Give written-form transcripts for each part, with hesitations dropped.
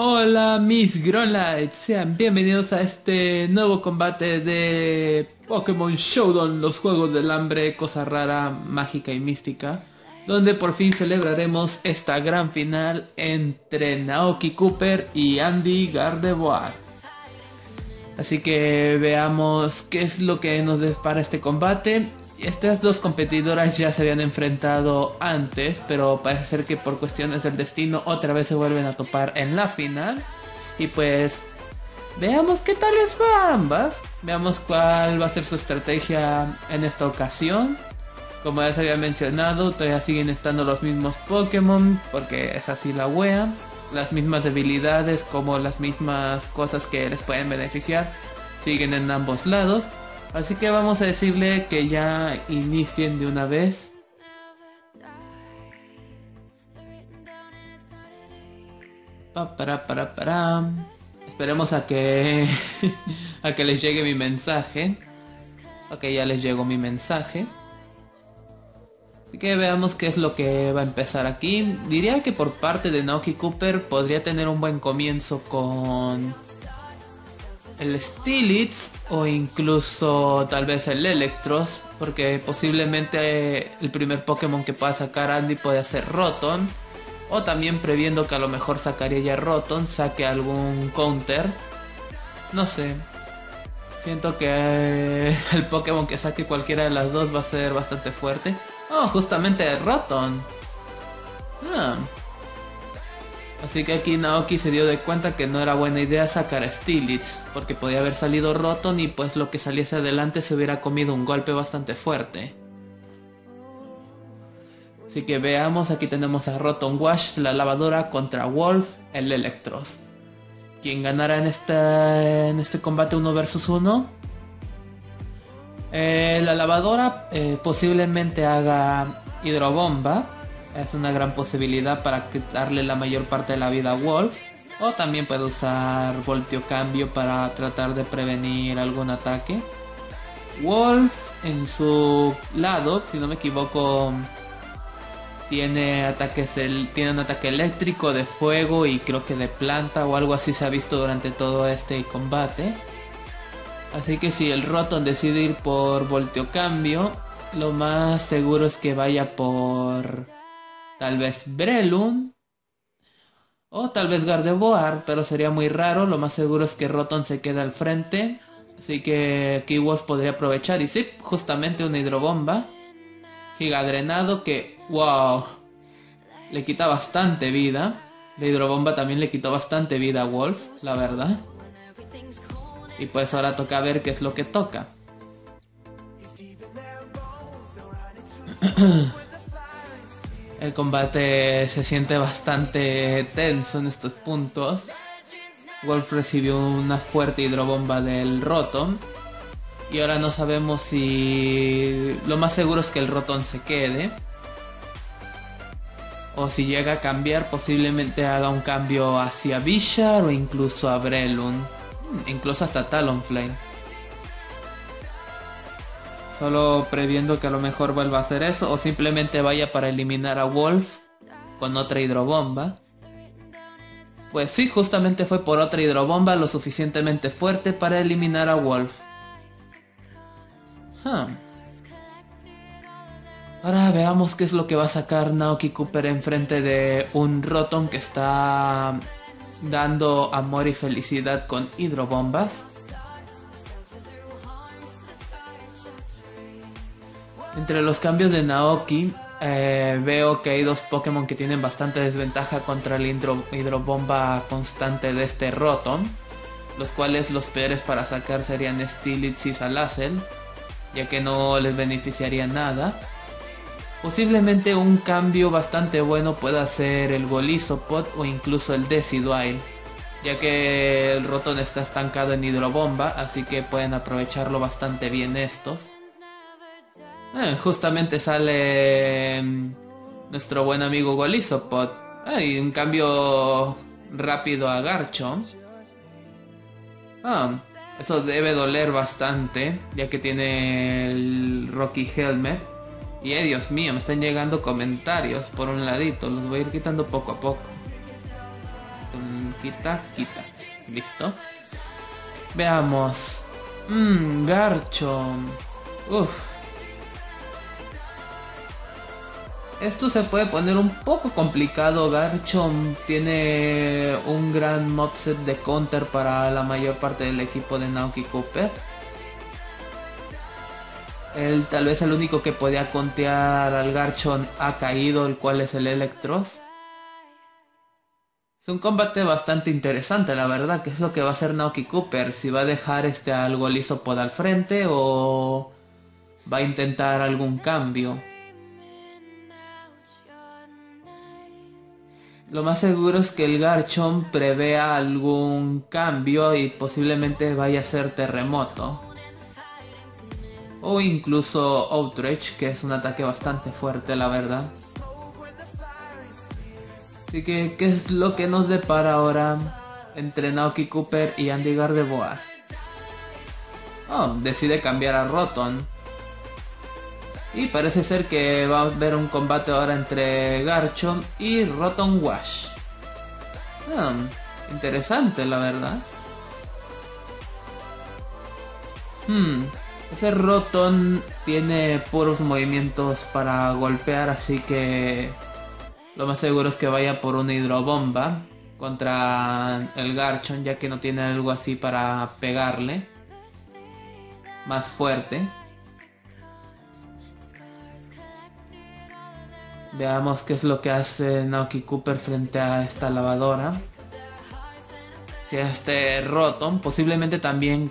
Hola mis Growlithe, sean bienvenidos a este nuevo combate de Pokémon Showdown, los Juegos del Hambre, cosa rara, mágica y mística, donde por fin celebraremos esta gran final entre Naoky Cooper y Andy Gardevoir. Así que veamos qué es lo que nos depara este combate. Estas dos competidoras ya se habían enfrentado antes, pero parece ser que por cuestiones del destino otra vez se vuelven a topar en la final. Y pues veamos qué tal les va a ambas. Veamos cuál va a ser su estrategia en esta ocasión. Como ya se había mencionado, todavía siguen estando los mismos Pokémon, porque es así la wea. Las mismas debilidades como las mismas cosas que les pueden beneficiar siguen en ambos lados. Así que vamos a decirle que ya inicien de una vez. Esperemos a que les llegue mi mensaje. Ok, ya les llegó mi mensaje. Así que veamos qué es lo que va a empezar aquí. Diría que por parte de Naoky Cooper podría tener un buen comienzo con el Steelix o incluso tal vez el Electros, porque posiblemente el primer Pokémon que pueda sacar Andy puede ser Rotom, o también previendo que a lo mejor sacaría ya Rotom, saque algún counter, no sé. Siento que el Pokémon que saque cualquiera de las dos va a ser bastante fuerte. Oh, justamente Rotom. Así que aquí Naoki se dio de cuenta que no era buena idea sacar a Steelix, porque podía haber salido Rotom y pues lo que saliese adelante se hubiera comido un golpe bastante fuerte. Así que veamos, aquí tenemos a Rotom Wash, la lavadora, contra Wolf, el Electros. ¿Quién ganará en este combate 1 vs 1? La lavadora posiblemente haga hidrobomba. Es una gran posibilidad para quitarle la mayor parte de la vida a Wolf. O también puede usar Voltio Cambio para tratar de prevenir algún ataque. Wolf en su lado, si no me equivoco, tiene un ataque eléctrico, de fuego y creo que de planta o algo así se ha visto durante todo este combate. Así que si el Rotom decide ir por Voltio Cambio, lo más seguro es que vaya por tal vez Breloom o tal vez Gardevoir, pero sería muy raro. Lo más seguro es que Rotom se queda al frente, así que Wolf podría aprovechar y sí, justamente una hidrobomba. Gigadrenado que, wow, le quita bastante vida. La hidrobomba también le quitó bastante vida a Wolf, la verdad. Y pues ahora toca ver qué es lo que toca. El combate se siente bastante tenso en estos puntos. Wolf recibió una fuerte hidrobomba del Rotom. Y ahora no sabemos si... Lo más seguro es que el Rotom se quede. O si llega a cambiar, posiblemente haga un cambio hacia Vishar o incluso a Breloom. Incluso hasta Talonflame. Solo previendo que a lo mejor vuelva a hacer eso o simplemente vaya para eliminar a Wolf con otra hidrobomba. Pues sí, justamente fue por otra hidrobomba lo suficientemente fuerte para eliminar a Wolf. Ahora veamos qué es lo que va a sacar Naoki Cooper enfrente de un Rotom que está dando amor y felicidad con hidrobombas. Entre los cambios de Naoki, veo que hay dos Pokémon que tienen bastante desventaja contra la hidrobomba constante de este Rotom, los cuales los peores para sacar serían Steelix y Salazzle, ya que no les beneficiaría nada. Posiblemente un cambio bastante bueno pueda ser el Golisopod o incluso el Decidueye, ya que el Rotom está estancado en hidrobomba, así que pueden aprovecharlo bastante bien estos. Justamente sale nuestro buen amigo Golisopod. Y un cambio rápido a Garchomp. Eso debe doler bastante, ya que tiene el Rocky Helmet. Y Dios mío, me están llegando comentarios por un ladito. Los voy a ir quitando poco a poco. quita, quita. Listo. Veamos. Garchomp. Uff. Esto se puede poner un poco complicado. Garchomp tiene un gran mobset de counter para la mayor parte del equipo de Naoky Cooper. Él tal vez el único que podía contear al Garchomp ha caído, el cual es el Electros. Es un combate bastante interesante, la verdad. ¿Qué es lo que va a hacer Naoky Cooper? Si va a dejar al Golisopod al frente o va a intentar algún cambio. Lo más seguro es que el Garchomp prevea algún cambio y posiblemente vaya a ser terremoto. O incluso Outrage, que es un ataque bastante fuerte, la verdad. Así que, ¿qué es lo que nos depara ahora entre Naoky Cooper y Andy Gardevoir? Oh, decide cambiar a Rotom. Y parece ser que va a haber un combate ahora entre Garchomp y Rotom Wash. Interesante, la verdad. Ese Rotom tiene puros movimientos para golpear, así que lo más seguro es que vaya por una hidrobomba contra el Garchomp, ya que no tiene algo así para pegarle más fuerte. Veamos qué es lo que hace Naoky Cooper frente a esta lavadora. Si este Rotom posiblemente también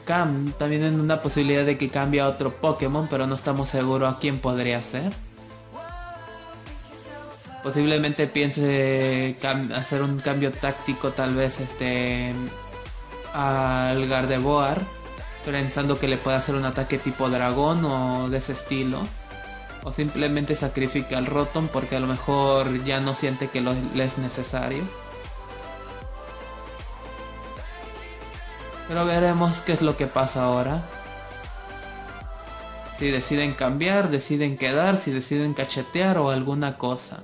en una posibilidad de que cambie a otro Pokémon, pero no estamos seguros a quién podría ser. Posiblemente piense hacer un cambio táctico tal vez al Gardevoir, pensando que le pueda hacer un ataque tipo dragón o de ese estilo. O simplemente sacrifica al Rotom porque a lo mejor ya no siente que le es necesario. Pero veremos qué es lo que pasa ahora. Si deciden cambiar, deciden quedar, si deciden cachetear o alguna cosa.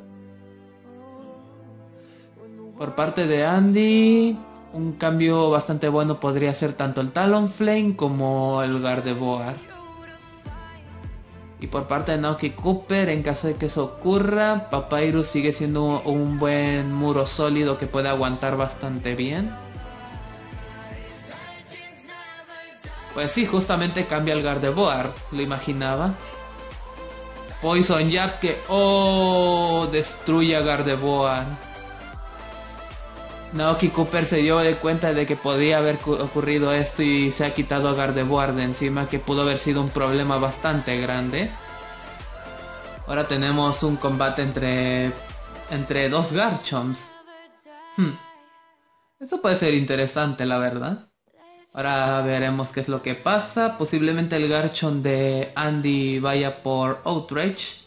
Por parte de Andy, un cambio bastante bueno podría ser tanto el Talonflame como el Gardevoir. Y por parte de Naoky Cooper, en caso de que eso ocurra, Papyrus sigue siendo un buen muro sólido que puede aguantar bastante bien. Pues sí, justamente cambia el Gardevoir, lo imaginaba. Poison Jab que... ¡oh! Destruye a Gardevoir. Naoky Cooper se dio de cuenta de que podía haber ocurrido esto y se ha quitado a Gardevoir de encima, que pudo haber sido un problema bastante grande. Ahora tenemos un combate entre dos Garchomps. Eso puede ser interesante, la verdad. Ahora veremos qué es lo que pasa. Posiblemente el Garchomp de Andy vaya por Outrage,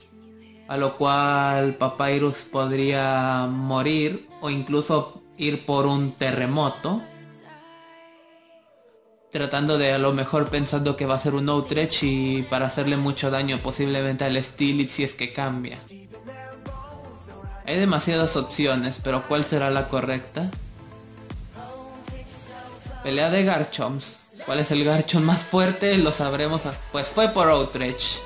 a lo cual Papyrus podría morir o incluso ir por un terremoto, tratando de, a lo mejor pensando que va a ser un Outrage y para hacerle mucho daño posiblemente al Steelix si es que cambia. Hay demasiadas opciones, pero ¿cuál será la correcta? Pelea de Garchomps. ¿Cuál es el Garchomp más fuerte? Lo sabremos. Pues fue por Outrage,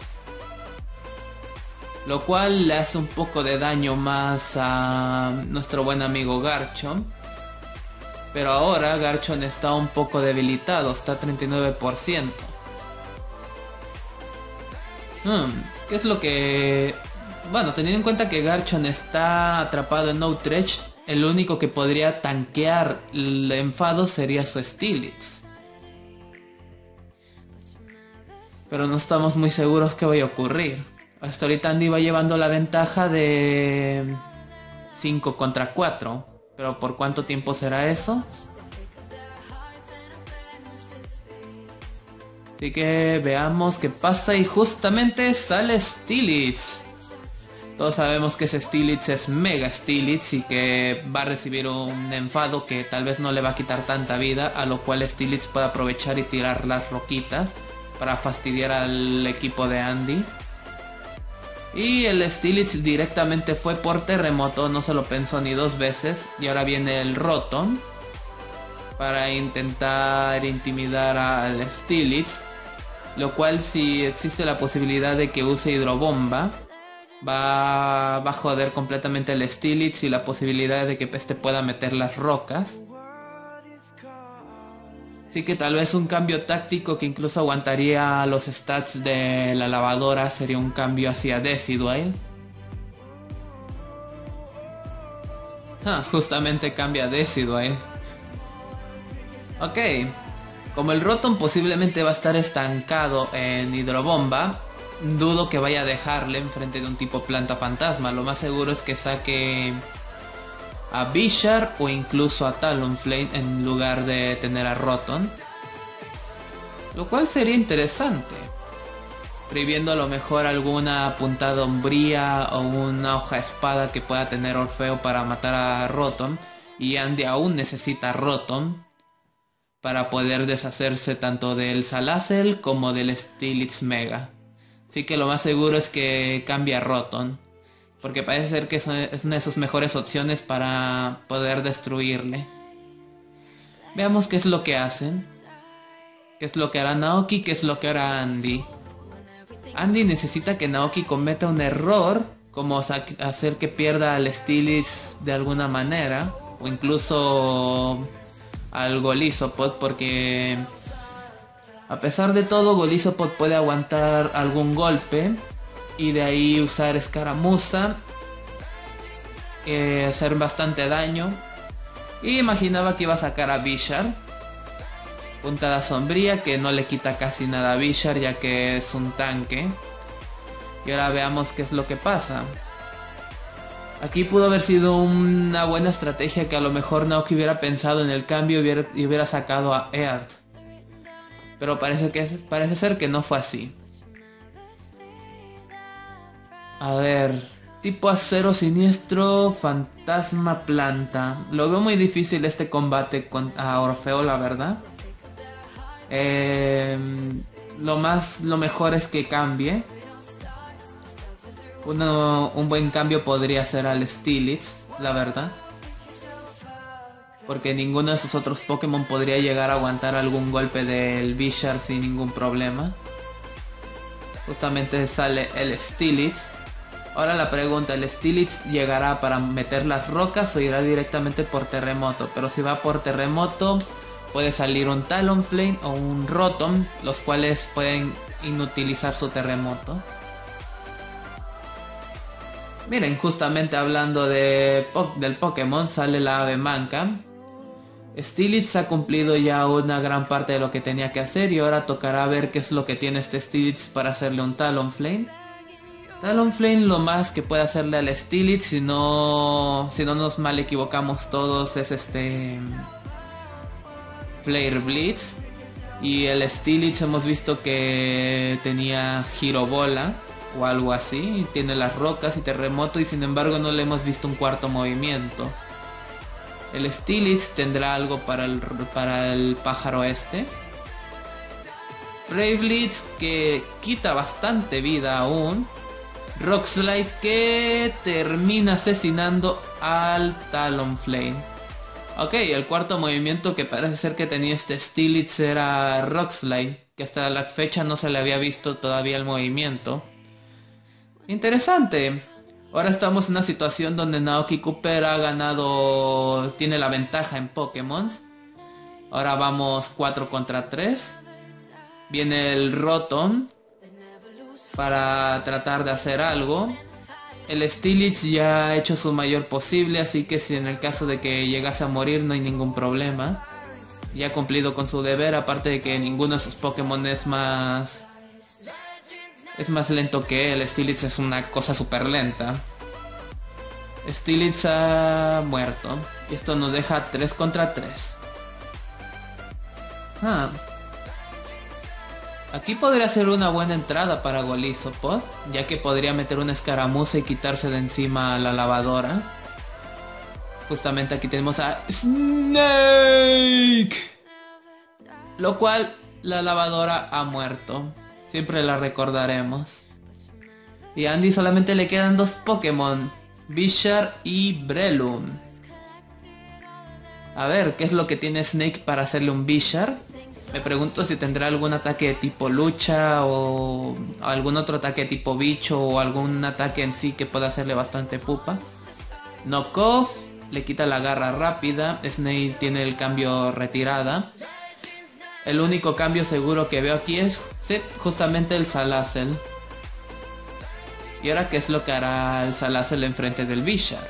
lo cual le hace un poco de daño más a nuestro buen amigo Garchomp. Pero ahora Garchomp está un poco debilitado, está a 39%. ¿Qué es lo que...? Bueno, teniendo en cuenta que Garchomp está atrapado en Outrage, el único que podría tanquear el enfado sería su Steelix. Pero no estamos muy seguros qué vaya a ocurrir. Hasta ahorita Andy va llevando la ventaja de 5 contra 4. ¿Pero por cuánto tiempo será eso? Así que veamos qué pasa y justamente sale Steelix. Todos sabemos que ese Steelix es Mega Steelix y que va a recibir un enfado que tal vez no le va a quitar tanta vida, a lo cual Steelix puede aprovechar y tirar las roquitas para fastidiar al equipo de Andy. Y el Steelix directamente fue por terremoto, no se lo pensó ni dos veces. Y ahora viene el Rotom, para intentar intimidar al Steelix, lo cual, si existe la posibilidad de que use Hidrobomba, va a joder completamente al Steelix, y la posibilidad de que Peste pueda meter las rocas. Así que tal vez un cambio táctico que incluso aguantaría los stats de la lavadora sería un cambio hacia Decidueye. Ah, justamente cambia a Decidueye. Ok, como el Rotom posiblemente va a estar estancado en Hidrobomba, dudo que vaya a dejarle enfrente de un tipo planta fantasma. Lo más seguro es que saque a Vishar o incluso a Talonflame en lugar de tener a Rotom, lo cual sería interesante, prohibiendo a lo mejor alguna puntada hombría o una hoja espada que pueda tener Orfeo para matar a Rotom, y Andy aún necesita a Rotom para poder deshacerse tanto del Salazzle como del Steelix Mega. Así que lo más seguro es que cambie a Rotom, porque parece ser que es una de sus mejores opciones para poder destruirle. Veamos qué es lo que hacen. Qué es lo que hará Naoky, qué es lo que hará Andy. Andy necesita que Naoky cometa un error, como hacer que pierda al Steelix de alguna manera, o incluso al Golisopod, porque a pesar de todo Golisopod puede aguantar algún golpe y de ahí usar escaramuza, hacer bastante daño. Y imaginaba que iba a sacar a Vishar, puntada sombría que no le quita casi nada a Vishar, ya que es un tanque. Y ahora veamos qué es lo que pasa. Aquí pudo haber sido una buena estrategia, que a lo mejor Naoky hubiera pensado en el cambio y hubiera sacado a Earth, pero parece ser que no fue así. A ver, tipo acero siniestro, fantasma planta. Lo veo muy difícil este combate a Orfeo, la verdad. Lo mejor es que cambie. Un buen cambio podría ser al Steelix, la verdad, porque ninguno de sus otros Pokémon podría llegar a aguantar algún golpe del Vishar sin ningún problema. Justamente sale el Steelix. Ahora la pregunta, ¿el Steelix llegará para meter las rocas o irá directamente por terremoto? Pero si va por terremoto, puede salir un Talonflame o un Rotom, los cuales pueden inutilizar su terremoto. Miren, justamente hablando del Pokémon, sale la ave manca. Steelix ha cumplido ya una gran parte de lo que tenía que hacer, y ahora tocará ver qué es lo que tiene este Steelix para hacerle un Talonflame. Talonflame lo más que puede hacerle al Steelix, si no nos mal equivocamos todos, es Flare Blitz. Y el Steelix hemos visto que tenía Girobola o algo así, y tiene las rocas y terremoto, y sin embargo no le hemos visto un cuarto movimiento. El Steelix tendrá algo para el pájaro este. Brave Blitz, que quita bastante vida aún. Rock Slide, que termina asesinando al Talonflame. Ok, el cuarto movimiento que parece ser que tenía este Steelix era Rock Slide, que hasta la fecha no se le había visto todavía el movimiento. Interesante. Ahora estamos en una situación donde Naoky Cooper ha ganado, tiene la ventaja en Pokémon. Ahora vamos 4 contra 3. Viene el Rotom para tratar de hacer algo. El Steelix ya ha hecho su mayor posible, así que si en el caso de que llegase a morir no hay ningún problema. Ya ha cumplido con su deber, aparte de que ninguno de sus Pokémon es más lento que él. Steelix es una cosa súper lenta. Steelix ha muerto, y esto nos deja 3 contra 3. Aquí podría ser una buena entrada para Golisopod, ya que podría meter una escaramuza y quitarse de encima a la lavadora. Justamente aquí tenemos a Snake, lo cual la lavadora ha muerto. Siempre la recordaremos. Y a Andy solamente le quedan 2 Pokémon, Vishar y Breloom. A ver, ¿qué es lo que tiene Snake para hacerle un Vishar? Me pregunto si tendrá algún ataque de tipo lucha o algún otro ataque tipo bicho o algún ataque en sí que pueda hacerle bastante pupa. Knock off, le quita la garra rápida, Snake tiene el cambio retirada. El único cambio seguro que veo aquí es, sí, justamente el Salazzle. ¿Y ahora qué es lo que hará el Salazzle enfrente del Vishar?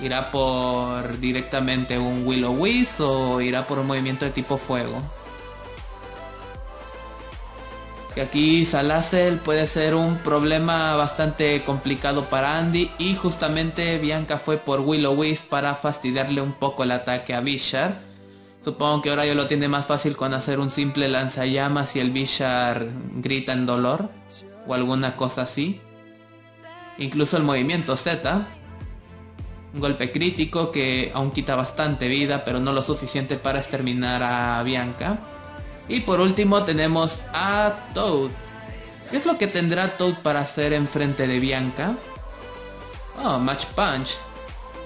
¿Irá por directamente un Will-O-Wisp o irá por un movimiento de tipo fuego? Que aquí Salazzle puede ser un problema bastante complicado para Andy, y justamente Bianca fue por Will-O-Wisp para fastidiarle un poco el ataque a Vishar. Supongo que ahora ya lo tiene más fácil con hacer un simple lanzallamas y el Vishar grita en dolor o alguna cosa así. Incluso el movimiento Z, un golpe crítico que aún quita bastante vida pero no lo suficiente para exterminar a Bianca. Y por último tenemos a Toad. ¿Qué es lo que tendrá Toad para hacer enfrente de Bianca? Oh, Match Punch.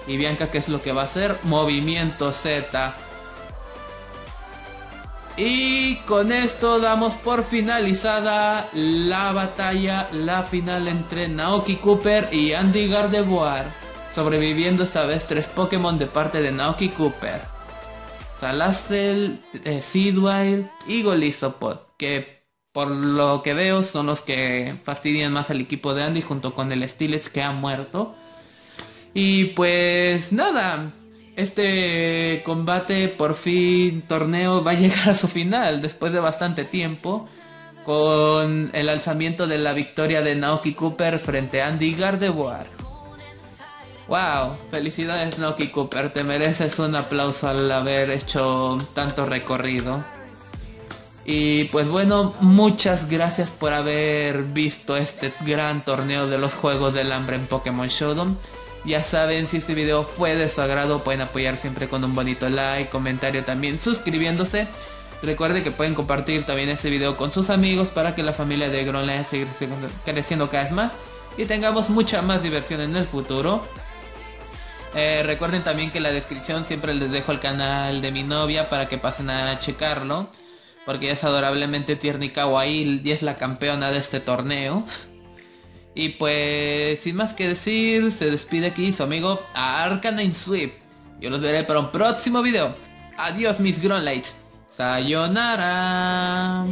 ¿Y Bianca qué es lo que va a hacer? Movimiento Z. Y con esto damos por finalizada la batalla, la final entre Naoky Cooper y Andy Gardevoir. Sobreviviendo esta vez 3 Pokémon de parte de Naoky Cooper: Salazzle, Decidueye y Golisopod, que por lo que veo son los que fastidian más al equipo de Andy junto con el Steelix que ha muerto. Y pues nada, este combate, por fin torneo, va a llegar a su final después de bastante tiempo, con el alzamiento de la victoria de Naoky Cooper frente a Andy Gardevoir. Wow, felicidades Naoky Cooper, te mereces un aplauso al haber hecho tanto recorrido. Y pues bueno, muchas gracias por haber visto este gran torneo de los Juegos del Hambre en Pokémon Showdown. Ya saben, si este video fue de su agrado pueden apoyar siempre con un bonito like, comentario también, suscribiéndose. Recuerde que pueden compartir también este video con sus amigos para que la familia de Groenland siga creciendo cada vez más y tengamos mucha más diversión en el futuro. Recuerden también que en la descripción siempre les dejo el canal de mi novia para que pasen a checarlo, porque ella es adorablemente tierna y kawaii y es la campeona de este torneo. Y pues sin más que decir, se despide aquí su amigo Arcanine Sweep. Yo los veré para un próximo video. Adiós mis Groenlights. Sayonara.